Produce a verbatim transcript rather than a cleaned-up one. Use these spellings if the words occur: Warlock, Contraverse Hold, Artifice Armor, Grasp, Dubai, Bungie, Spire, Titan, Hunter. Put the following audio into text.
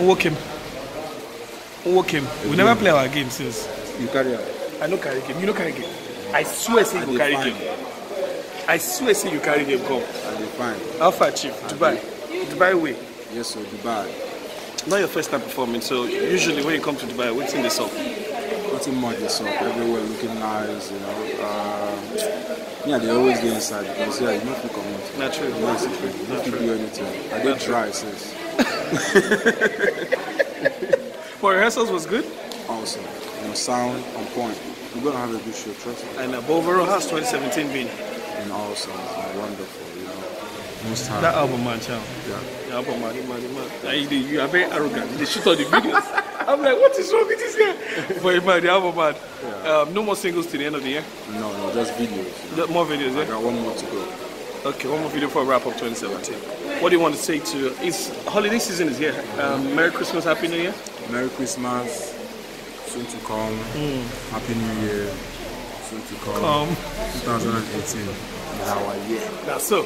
Walk him. Walk him. We never play our game since. You carry him. I no carry him. You no carry him. I swear say you carry him. I swear say you carry him. Come. I'll be fine. Alpha Chief, Dubai. Dubai way. Yes, so Dubai. Not your first time performing, so usually when you come to Dubai, what's in the song? What's in my song? Everywhere looking nice, you know. Uh, yeah, they always get inside because yeah, you know if you come out. Not true. You not true. You don't do anything. I didn't try, sis. But rehearsals was good? Awesome. You know, sound on point. We're going to have a good show, trust me. And uh, overall, how's twenty seventeen been? And awesome. It's wonderful, you know. Most that hard. Album, man, child. Yeah. The album, man, man, man. You are very arrogant. They shoot all the videos. I'm like, what is wrong with this guy? But, man, the album, man. Yeah. Um, no more singles till the end of the year? No, no, just videos. Just more videos, yeah? I got one more to go. Okay, one more video for a wrap up twenty seventeen. What do you want to say to... It's, holiday season is here. Um, Merry Christmas, Happy New Year. Merry Christmas. Soon to come. Mm. Happy New Year. Soon to come. Come. twenty eighteen. Now, yeah. That's so.